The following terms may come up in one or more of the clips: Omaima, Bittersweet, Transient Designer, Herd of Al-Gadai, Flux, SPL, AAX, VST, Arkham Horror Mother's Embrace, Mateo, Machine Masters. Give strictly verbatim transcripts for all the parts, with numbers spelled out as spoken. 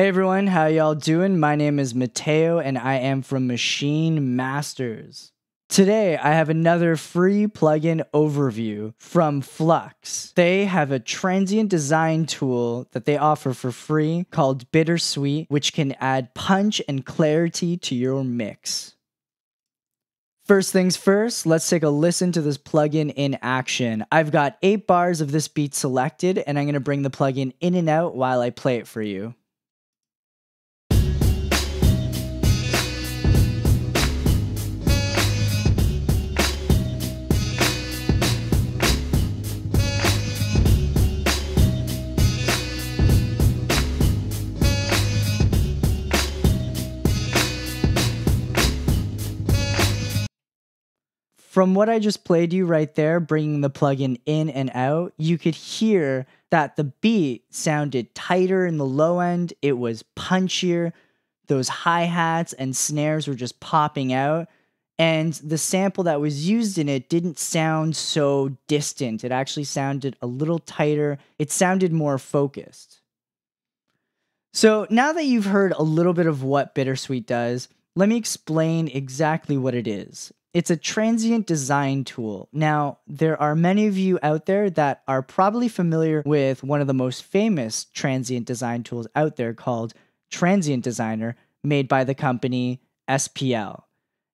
Hey everyone, how y'all doing? My name is Mateo and I am from Machine Masters. Today I have another free plugin overview from Flux. They have a transient design tool that they offer for free called Bittersweet, which can add punch and clarity to your mix. First things first, let's take a listen to this plugin in action. I've got eight bars of this beat selected and I'm going to bring the plugin in and out while I play it for you. From what I just played you right there, bringing the plugin in and out, you could hear that the beat sounded tighter in the low end, it was punchier, those hi-hats and snares were just popping out, and the sample that was used in it didn't sound so distant. It actually sounded a little tighter, it sounded more focused. So now that you've heard a little bit of what Bittersweet does, let me explain exactly what it is. It's a transient design tool. Now, there are many of you out there that are probably familiar with one of the most famous transient design tools out there called Transient Designer, made by the company S P L.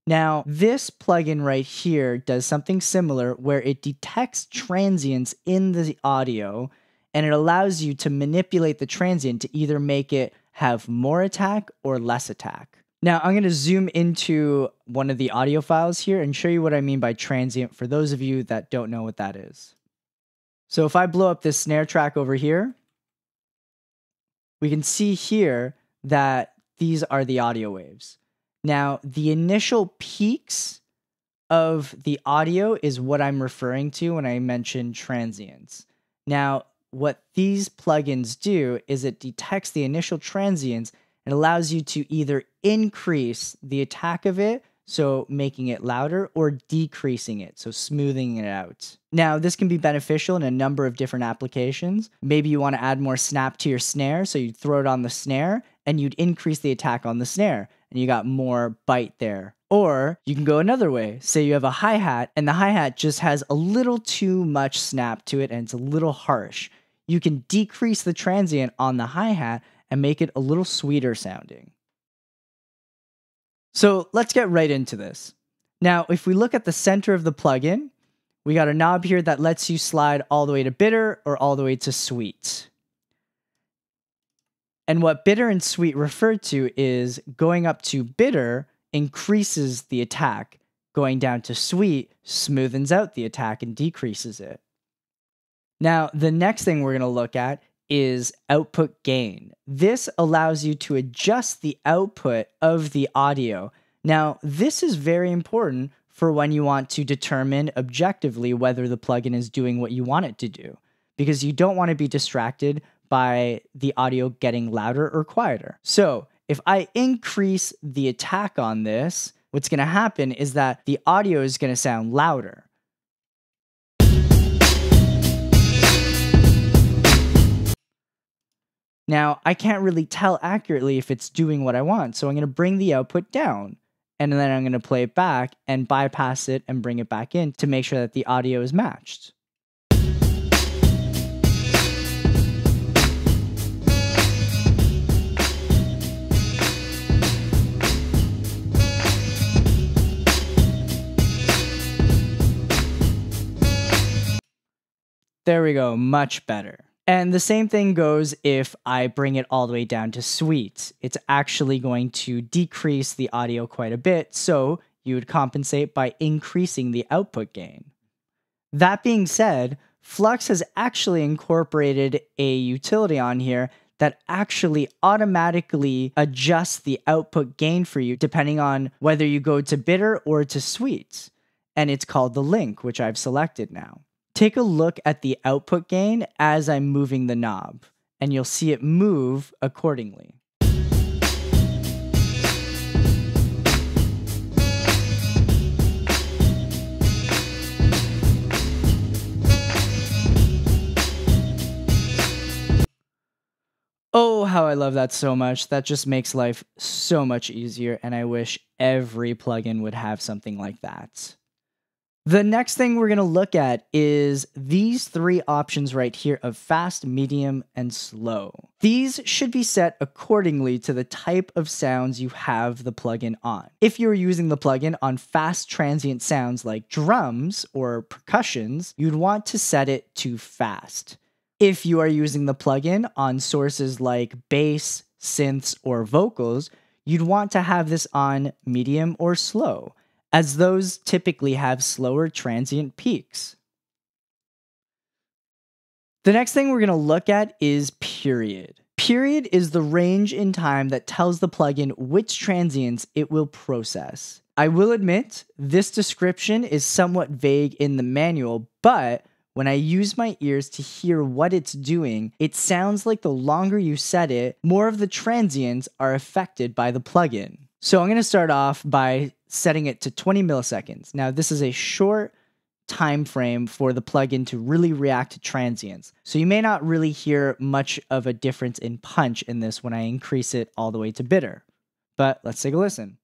Now, this plugin right here does something similar where it detects transients in the audio and it allows you to manipulate the transient to either make it have more attack or less attack. Now, I'm going to zoom into one of the audio files here and show you what I mean by transient for those of you that don't know what that is. So if I blow up this snare track over here, we can see here that these are the audio waves. Now, the initial peaks of the audio is what I'm referring to when I mention transients. Now, what these plugins do is it detects the initial transients. It allows you to either increase the attack of it, so making it louder, or decreasing it, so smoothing it out. Now, this can be beneficial in a number of different applications. Maybe you want to add more snap to your snare, so you'd throw it on the snare, and you'd increase the attack on the snare, and you got more bite there. Or you can go another way. Say you have a hi-hat, and the hi-hat just has a little too much snap to it, and it's a little harsh. You can decrease the transient on the hi-hat, and make it a little sweeter sounding. So let's get right into this. Now, if we look at the center of the plugin, we got a knob here that lets you slide all the way to bitter or all the way to sweet. And what bitter and sweet refer to is going up to bitter increases the attack, going down to sweet smoothens out the attack and decreases it. Now, the next thing we're going to look at is output gain. This allows you to adjust the output of the audio. Now, this is very important for when you want to determine objectively whether the plugin is doing what you want it to do, because you don't want to be distracted by the audio getting louder or quieter. So if I increase the attack on this, what's going to happen is that the audio is going to sound louder. Now, I can't really tell accurately if it's doing what I want, so I'm going to bring the output down, and then I'm going to play it back and bypass it and bring it back in to make sure that the audio is matched. There we go, much better. And the same thing goes if I bring it all the way down to sweet. It's actually going to decrease the audio quite a bit, so you would compensate by increasing the output gain. That being said, Flux has actually incorporated a utility on here that actually automatically adjusts the output gain for you depending on whether you go to bitter or to sweet. And it's called the link, which I've selected now. Take a look at the output gain as I'm moving the knob, and you'll see it move accordingly. Oh, how I love that so much. That just makes life so much easier, and I wish every plugin would have something like that. The next thing we're going to look at is these three options right here of fast, medium, and slow. These should be set accordingly to the type of sounds you have the plugin on. If you're using the plugin on fast transient sounds like drums or percussions, you'd want to set it to fast. If you are using the plugin on sources like bass, synths, or vocals, you'd want to have this on medium or slow, as those typically have slower transient peaks. The next thing we're going to look at is period. Period is the range in time that tells the plugin which transients it will process. I will admit, this description is somewhat vague in the manual, but when I use my ears to hear what it's doing, it sounds like the longer you set it, more of the transients are affected by the plugin. So I'm going to start off by setting it to twenty milliseconds. Now, this is a short time frame for the plugin to really react to transients, so you may not really hear much of a difference in punch in this when I increase it all the way to bitter. But let's take a listen.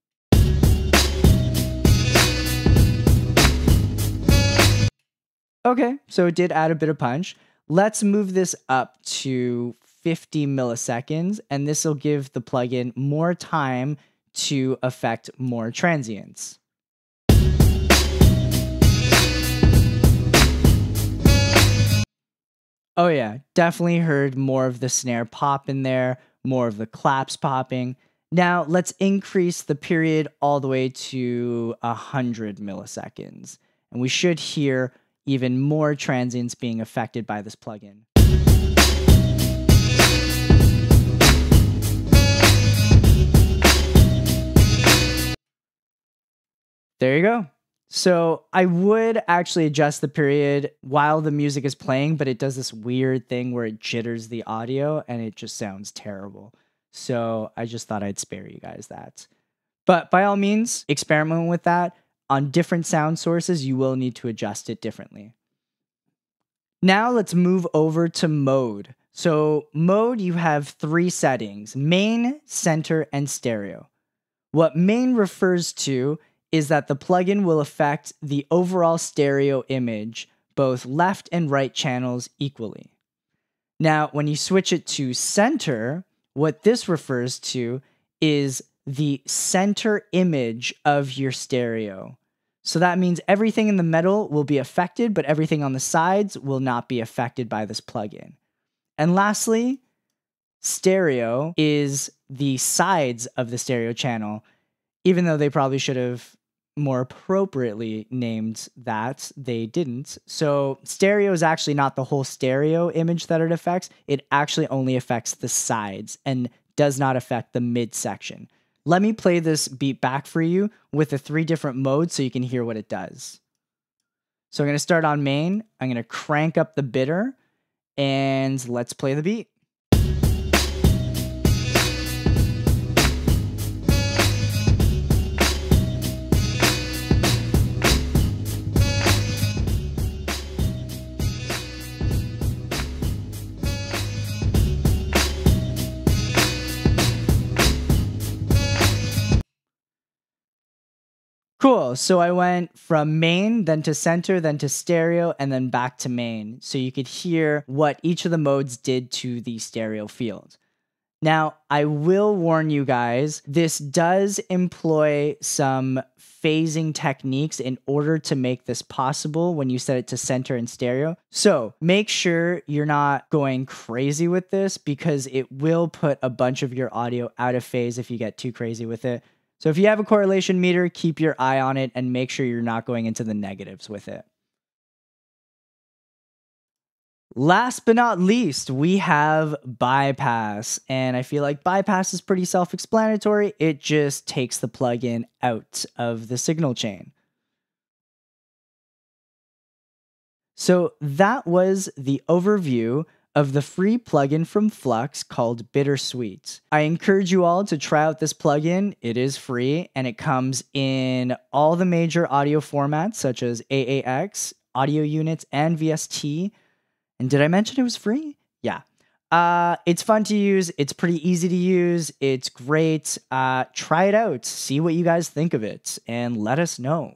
Okay, so it did add a bit of punch. Let's move this up to fifty milliseconds, and this will give the plugin more time to affect more transients. Oh yeah, definitely heard more of the snare pop in there, more of the claps popping. Now let's increase the period all the way to one hundred milliseconds, and we should hear even more transients being affected by this plugin. There you go. So I would actually adjust the period while the music is playing, but it does this weird thing where it jitters the audio and it just sounds terrible. So I just thought I'd spare you guys that. But by all means, experiment with that. On different sound sources, you will need to adjust it differently. Now let's move over to mode. So mode, you have three settings: main, center, and stereo. What main refers to is that the plugin will affect the overall stereo image, both left and right channels equally. Now, when you switch it to center, what this refers to is the center image of your stereo. So that means everything in the middle will be affected, but everything on the sides will not be affected by this plugin. And lastly, stereo is the sides of the stereo channel, even though they probably should have more appropriately named that, they didn't. So stereo is actually not the whole stereo image that it affects. It actually only affects the sides and does not affect the midsection. Let me play this beat back for you with the three different modes so you can hear what it does. So I'm going to start on main. I'm going to crank up the bitter, and let's play the beat. Cool, so I went from main, then to center, then to stereo, and then back to main, so you could hear what each of the modes did to the stereo field. Now, I will warn you guys, this does employ some phasing techniques in order to make this possible when you set it to center and stereo. So make sure you're not going crazy with this, because it will put a bunch of your audio out of phase if you get too crazy with it. So if you have a correlation meter, keep your eye on it and make sure you're not going into the negatives with it. Last but not least, we have bypass. And I feel like bypass is pretty self-explanatory. It just takes the plugin out of the signal chain. So that was the overview of the free plugin from Flux called Bittersweet. I encourage you all to try out this plugin. It is free, and it comes in all the major audio formats such as A A X, audio units, and V S T. And did I mention it was free? Yeah. Uh, it's fun to use. It's pretty easy to use. It's great. Uh, try it out. See what you guys think of it and let us know.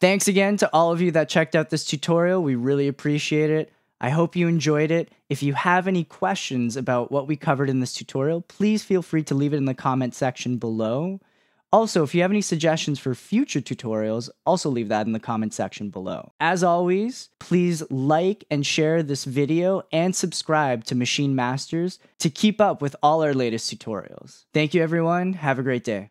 Thanks again to all of you that checked out this tutorial. We really appreciate it. I hope you enjoyed it. If you have any questions about what we covered in this tutorial, please feel free to leave it in the comment section below. Also, if you have any suggestions for future tutorials, also leave that in the comment section below. As always, please like and share this video and subscribe to Machine Masters to keep up with all our latest tutorials. Thank you, everyone. Have a great day.